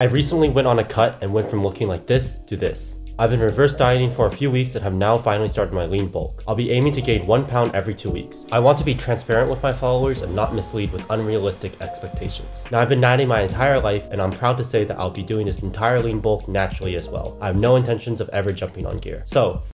I recently went on a cut and went from looking like this to this. I've been reverse dieting for a few weeks and have now finally started my lean bulk. I'll be aiming to gain 1 pound every 2 weeks. I want to be transparent with my followers and not mislead with unrealistic expectations. Now, I've been dieting my entire life and I'm proud to say that I'll be doing this entire lean bulk naturally as well. I have no intentions of ever jumping on gear. So